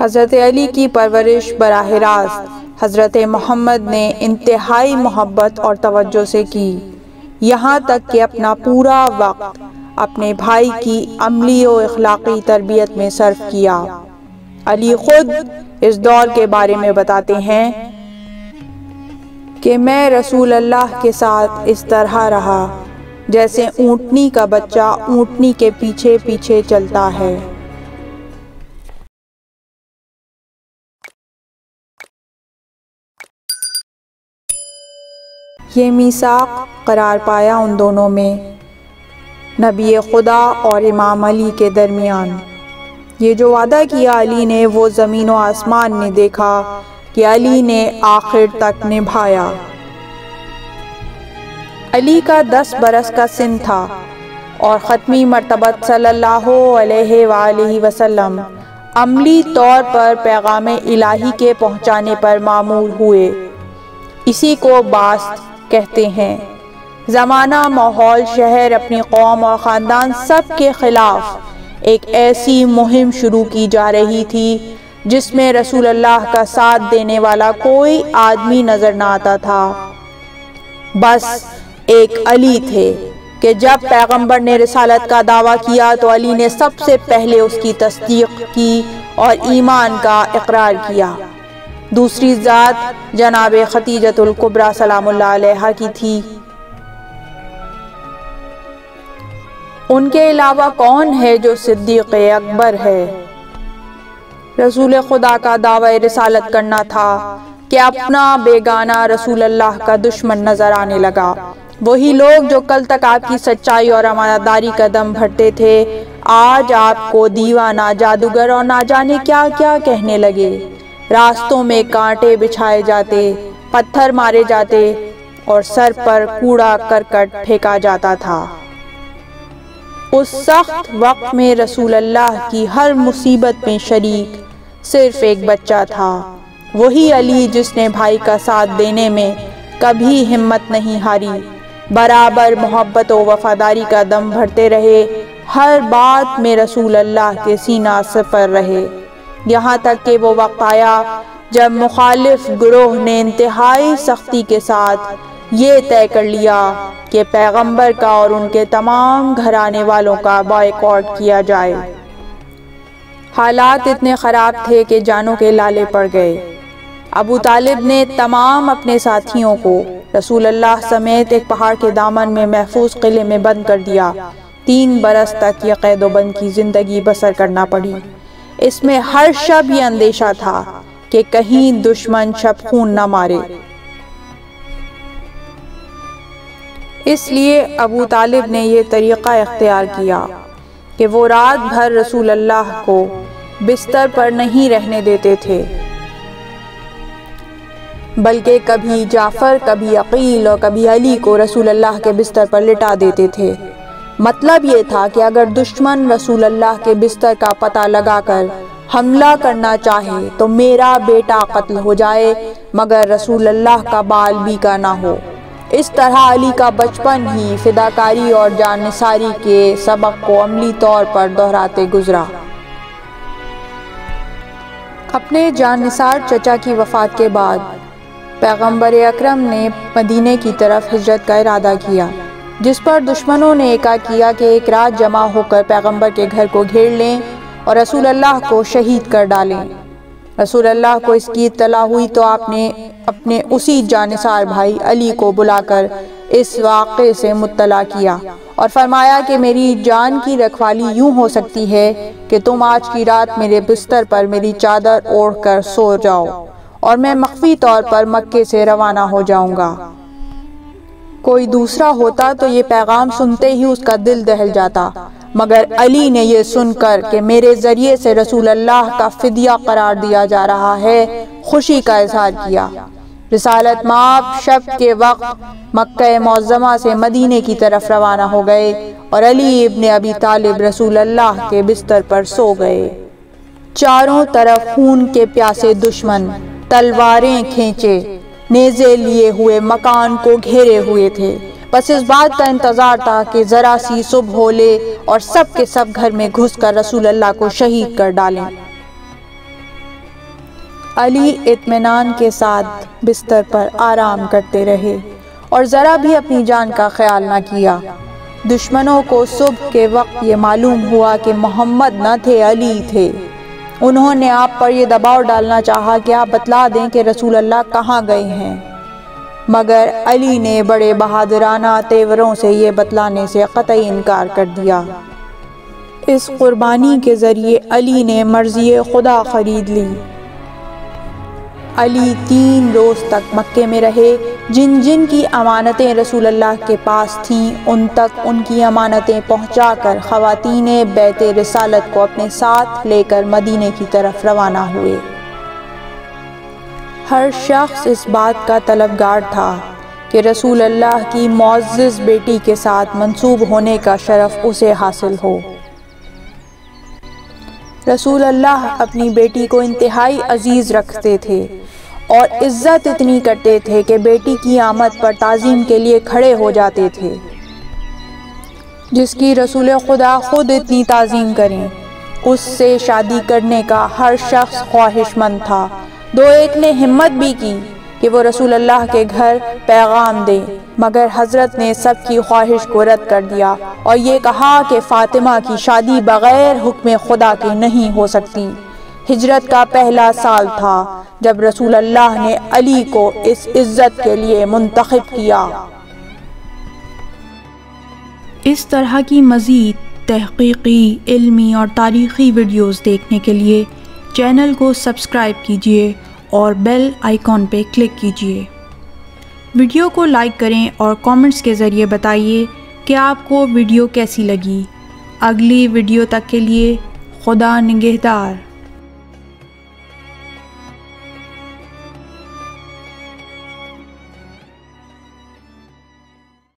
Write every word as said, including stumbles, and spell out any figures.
हज़रत अली की परवरिश बराह रास्त हज़रत मोहम्मद ने इंतहाई मोहब्बत और तवज्जो से की, यहाँ तक कि अपना पूरा वक्त अपने भाई की अमली और इखलाकी तरबियत में सर्फ किया। अली खुद इस दौर के बारे में बताते हैं कि मैं रसूल अल्लाह के साथ इस तरह रहा जैसे ऊँटनी का बच्चा ऊँटनी के पीछे पीछे चलता है। ये मीसाक करार पाया उन दोनों में, नबी खुदा और इमाम अली के दरमियान। ये जो वादा किया अली ने वो ज़मीन और आसमान ने देखा कि अली ने आखिर तक निभाया। अली का दस बरस का सिन था और ख़त्मी मरतबत सल्लल्लाहु अलैहि वालैहि वसल्लम अमली तौर पर पैगाम इलाही के पहुँचाने पर मामूर हुए। इसी को बास्त कहते हैं। ज़माना, माहौल, शहर, अपनी कौम और ख़ानदान सब के ख़िलाफ़ एक ऐसी मुहिम शुरू की जा रही थी जिसमें रसूल अल्लाह का साथ देने वाला कोई आदमी नज़र ना आता था। बस एक अली थे कि जब पैगंबर ने रिसालत का दावा किया तो अली ने सबसे पहले उसकी तस्दीक की और ईमान का इकरार किया। दूसरी ज़ात जनाब खतीजतुल कुब्रा सलामुल्लाह अलैहा की थी। उनके अलावा कौन है जो सिद्दीक़ अकबर है? रसूल खुदा का दावा रिसालत करना था कि अपना बेगाना रसूल अल्लाह का दुश्मन नज़र आने लगा। वही लोग जो कल तक आपकी सच्चाई और अमानतदारी कदम भरते थे, आज आपको दीवाना, जादूगर और ना जाने क्या क्या कहने लगे। रास्तों में कांटे बिछाए जाते, पत्थर मारे जाते और सर पर कूड़ा करकट फेंका जाता था। उस सख्त वक्त में रसूल अल्लाह की हर मुसीबत में शरीक सिर्फ एक बच्चा था, वही अली जिसने भाई का साथ देने में कभी हिम्मत नहीं हारी, बराबर मोहब्बत और वफादारी का दम भरते रहे, हर बात में रसूल अल्लाह के सीना सफर रहे। यहाँ तक कि वो वक्त आया जब मुखालिफ ग्रोह ने इंतहाई सख्ती के साथ ये तय कर लिया कि पैगंबर का और उनके तमाम घराने वालों का बॉयकॉट किया जाए। हालात इतने ख़राब थे कि जानों के लाले पड़ गए। अबू तालिब ने तमाम अपने साथियों को रसूल अल्लाह समेत एक पहाड़ के दामन में महफूज किले में बंद कर दिया। तीन बरस तक ये कैदोबंद की ज़िंदगी बसर करना पड़ी। इसमें हर शब ये अंदेशा था कि कहीं दुश्मन शब खून न मारे। इसलिए अबू तालिब ने यह तरीक़ा इख्तियार किया कि वो रात भर रसूल अल्लाह को बिस्तर पर नहीं रहने देते थे, बल्कि कभी जाफ़र, कभी अकील और कभी अली को रसूल अल्लाह के बिस्तर पर लिटा देते थे। मतलब ये था कि अगर दुश्मन रसूल अल्लाह के बिस्तर का पता लगाकर हमला करना चाहे तो मेरा बेटा कत्ल हो जाए, मगर रसूल अल्लाह का बाल भी का ना हो। इस तरह अली का बचपन ही फिदाकारी और जानसारी के सबक को अमली तौर पर दोहराते गुजरा। अपने जानसार चचा की वफात के बाद पैगंबर अकरम ने मदीने की तरफ हिजरत का इरादा किया, जिस पर दुश्मनों ने एका किया कि एक रात जमा होकर पैगंबर के घर को घेर लें और रसूल अल्लाह को शहीद कर डालें। रसूल अल्लाह को इसकी इत्तला हुई तो आपने अपने उसी जानसार भाई अली को बुलाकर इस वाक़े से मुत्तला किया और फरमाया कि मेरी जान की रखवाली यूँ हो सकती है कि तुम आज की रात मेरे बिस्तर पर मेरी चादर ओढ़कर सो जाओ और मैं मख्फी तौर पर मक्के से रवाना हो जाऊँगा। कोई दूसरा होता तो ये पैगाम सुनते ही उसका दिल दहल जाता, मगर अली ने यह सुनकर कि मेरे ज़रिए से रसूल अल्लाह का फ़िदिया करार दिया जा रहा है, खुशी का इजहार किया। रिसालत माप शब के वक्त मक्का मुअज़्ज़मा से मदीने की तरफ रवाना हो गए और अली इब्न अबी तालिब रसूल अल्लाह के बिस्तर पर सो गए। चारों तरफ खून के प्यासे दुश्मन तलवारें खींचे नेज़े लिए हुए मकान को घेरे हुए थे। बस इस बात का इंतज़ार था कि ज़रा सी सुबह हो ले और सब के सब घर में घुस कर रसूल अल्लाह को शहीद कर डालें। अली इत्मीनान के साथ बिस्तर पर आराम करते रहे और ज़रा भी अपनी जान का ख्याल ना किया। दुश्मनों को सुबह के वक्त ये मालूम हुआ कि मोहम्मद न थे, अली थे। उन्होंने आप पर यह दबाव डालना चाहा कि आप बतला दें कि रसूल अल्लाह कहाँ गए हैं, मगर अली ने बड़े बहादुराना तेवरों से ये बतलाने से कतई इनकार कर दिया। इस कुर्बानी के ज़रिए अली ने मर्ज़ी खुदा ख़रीद ली। अली तीन रोज़ तक मक्के में रहे। जिन जिन की अमानतें रसूल अल्लाह के पास थीं उन तक उनकी अमानतें पहुँचाकर ख़वातीने बैत रिसालत को अपने साथ लेकर मदीने की तरफ रवाना हुए। हर शख्स इस बात का तलबगार था कि रसूल अल्लाह की मुअज़्ज़ज़ बेटी के साथ मंसूब होने का शरफ़ उसे हासिल हो। रसूल अल्लाह अपनी बेटी को इंतहाई अजीज़ रखते थे और इज़्ज़त इतनी करते थे कि बेटी की आमद पर ताज़ीम के लिए खड़े हो जाते थे, जिसकी रसूल खुदा ख़ुद इतनी ताज़ीम करें। उससे शादी करने का हर शख्स ख्वाहिशमंद था। दो एक ने हिम्मत भी की कि वो रसूल अल्लाह के घर पैगाम दे, मगर हज़रत ने सबकी ख्वाहिश को रद्द कर दिया और ये कहा कि फ़ातिमा की शादी बग़ैर हुक्म खुदा के नहीं हो सकती। हिजरत का पहला साल था जब रसूल अल्लाह ने अली को इस इज़्ज़त के लिए मुंतखब किया। इस तरह की मज़ीद तहक़ीक़ी, इल्मी और तारीख़ी वीडियोज़ देखने के लिए चैनल को सब्सक्राइब कीजिए और बेल आइकॉन पर क्लिक कीजिए। वीडियो को लाइक करें और कमेंट्स के ज़रिए बताइए कि आपको वीडियो कैसी लगी। अगली वीडियो तक के लिए खुदा निगहदार।